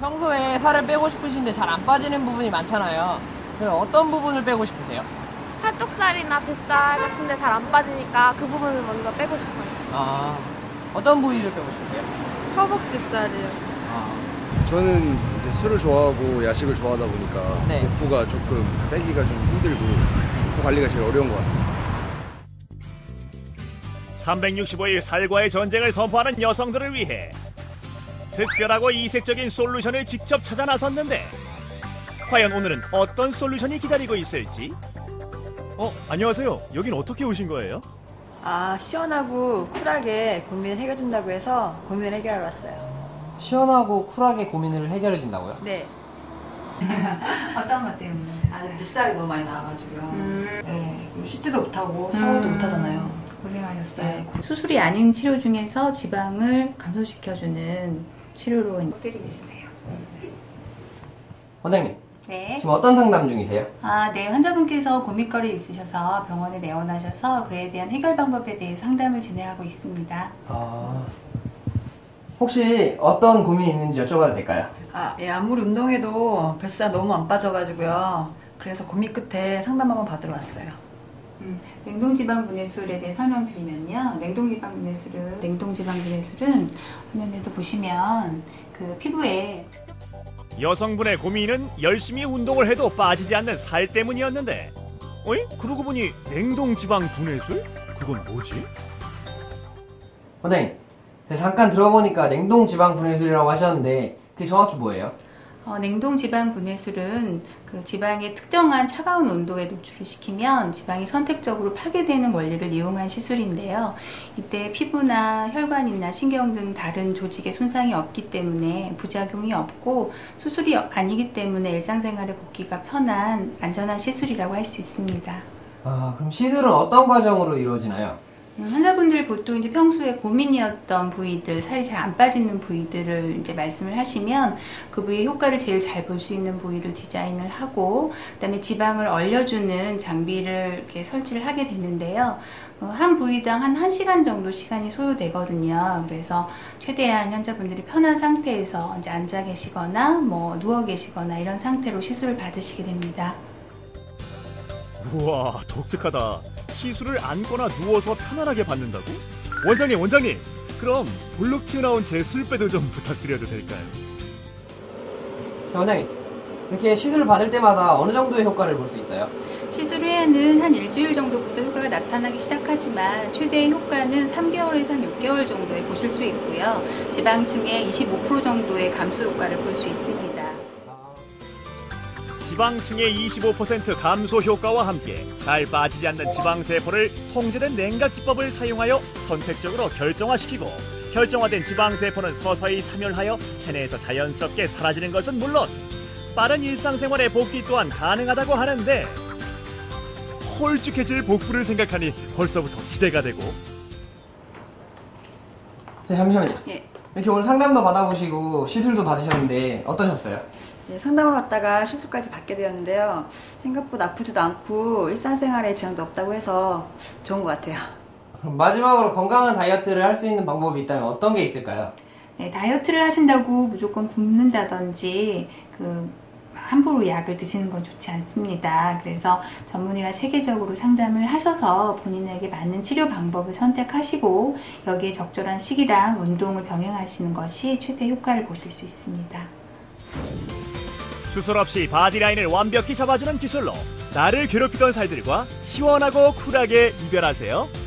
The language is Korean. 평소에 살을 빼고 싶으신데 잘 안 빠지는 부분이 많잖아요. 그럼 어떤 부분을 빼고 싶으세요? 팔뚝살이나 뱃살 같은데 잘 안 빠지니까 그 부분을 먼저 빼고 싶어요. 아, 어떤 부위를 빼고 싶으세요? 허벅지살이요. 아. 저는 이제 술을 좋아하고 야식을 좋아하다 보니까 네. 복부가 조금 빼기가 좀 힘들고 복부 관리가 제일 어려운 것 같습니다. 365일 살과의 전쟁을 선포하는 여성들을 위해 특별하고 이색적인 솔루션을 직접 찾아 나섰는데 과연 오늘은 어떤 솔루션이 기다리고 있을지? 안녕하세요. 여긴 어떻게 오신 거예요? 시원하고 쿨하게 고민을 해결해준다고 해서 고민을 해결하러 왔어요. 시원하고 쿨하게 고민을 해결해준다고요? 네. 어떤 것 때문에? 뱃살이 너무 많이 나와가지고요. 네, 씻지도 못하고 샤워도 못하잖아요. 고생하셨어요. 네. 수술이 아닌 치료 중에서 지방을 감소시켜주는 치료로 것들이 있으세요? 원장님, 네. 지금 어떤 상담 중이세요? 네, 환자분께서 고민거리 있으셔서 병원에 내원하셔서 그에 대한 해결 방법에 대해 상담을 진행하고 있습니다. 혹시 어떤 고민이 있는지 여쭤봐도 될까요? 예, 아무리 운동해도 뱃살 너무 안 빠져가지고요. 그래서 고민 끝에 상담 한번 받으러 왔어요. 냉동지방분해술에 대해 설명드리면요. 냉동지방분해술은 화면에도 보시면 그 피부에 여성분의 고민은 열심히 운동을 해도 빠지지 않는 살 때문이었는데 어이? 그러고 보니 냉동지방분해술? 그건 뭐지? 원장님, 잠깐 들어보니까 냉동지방분해술이라고 하셨는데 그게 정확히 뭐예요? 냉동지방분해술은 그 지방의 특정한 차가운 온도에 노출을 시키면 지방이 선택적으로 파괴되는 원리를 이용한 시술인데요. 이때 피부나 혈관이나 신경 등 다른 조직에 손상이 없기 때문에 부작용이 없고 수술이 아니기 때문에 일상생활에 복귀가 편한 안전한 시술이라고 할 수 있습니다. 그럼 시술은 어떤 과정으로 이루어지나요? 환자분들 보통 이제 평소에 고민이었던 부위들, 살이 잘 안 빠지는 부위들을 이제 말씀을 하시면 그 부위의 효과를 제일 잘 볼 수 있는 부위를 디자인을 하고 그다음에 지방을 얼려주는 장비를 이렇게 설치를 하게 되는데요. 한 부위당 한 1시간 정도 시간이 소요되거든요. 그래서 최대한 환자분들이 편한 상태에서 이제 앉아 계시거나 뭐 누워 계시거나 이런 상태로 시술을 받으시게 됩니다. 우와, 독특하다. 시술을 앉거나 누워서 편안하게 받는다고? 원장님! 그럼 볼록 튀어나온 제 술배도 좀 부탁드려도 될까요? 원장님, 이렇게 시술을 받을 때마다 어느 정도의 효과를 볼 수 있어요? 시술 후에는 한 일주일 정도부터 효과가 나타나기 시작하지만 최대의 효과는 3개월에서 한 6개월 정도에 보실 수 있고요. 지방층의 25% 정도의 감소 효과를 볼 수 있습니다. 지방층의 25% 감소 효과와 함께 잘 빠지지 않는 지방세포를 통제된 냉각기법을 사용하여 선택적으로 결정화시키고 결정화된 지방세포는 서서히 사멸하여 체내에서 자연스럽게 사라지는 것은 물론 빠른 일상생활의 복귀 또한 가능하다고 하는데 홀쭉해질 복부를 생각하니 벌써부터 기대가 되고 잠시만요. 예. 이렇게 오늘 상담도 받아보시고 시술도 받으셨는데 어떠셨어요? 예, 상담을 받다가 시술까지 받게 되었는데요. 생각보다 아프지도 않고 일상생활에 지장도 없다고 해서 좋은 것 같아요. 그럼 마지막으로 건강한 다이어트를 할 수 있는 방법이 있다면 어떤 게 있을까요? 네, 다이어트를 하신다고 무조건 굶는다든지 함부로 약을 드시는 건 좋지 않습니다. 그래서 전문의와 체계적으로 상담을 하셔서 본인에게 맞는 치료 방법을 선택하시고 여기에 적절한 식이랑 운동을 병행하시는 것이 최대 효과를 보실 수 있습니다. 수술 없이 바디라인을 완벽히 잡아주는 기술로 나를 괴롭히던 살들과 시원하고 쿨하게 이별하세요.